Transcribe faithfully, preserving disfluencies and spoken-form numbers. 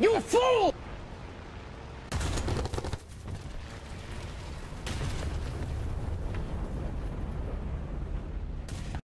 You fool!